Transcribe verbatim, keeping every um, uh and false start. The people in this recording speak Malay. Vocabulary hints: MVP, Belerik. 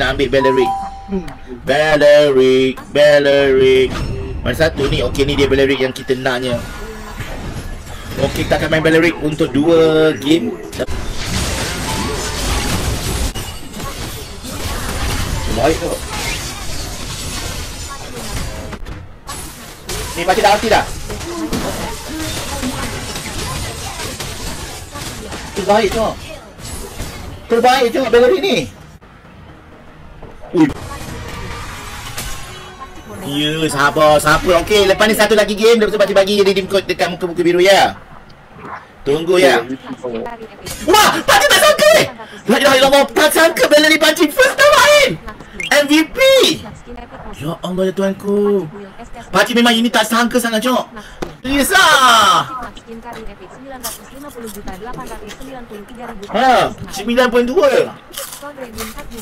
nak ambil Belerik. Belerik, Belerik. Mana satu ni? Okey, ni dia Belerik yang kita naknya. Okey, kita akan main Belerik untuk dua game. Baik tu. Ni baca dah, tidak. Terbaik tu. Terbaik tu Belerik ni. Ui. Ya, sabar, sabar. Okey, lepas ni satu lagi game. Lepas tu pakcik bagi jadi timkod dekat muka-muka biru, ya. Tunggu, ya. Wah, pakcik tak sangka ni. La ilaha illallah, tak sangka Belerik pakcik first time main M V P. Ya Allah, ya Tuhanku. Pakcik memang ini tak sangka sangat, Cok. Serius lah. Ha, sembilan perpuluhan dua.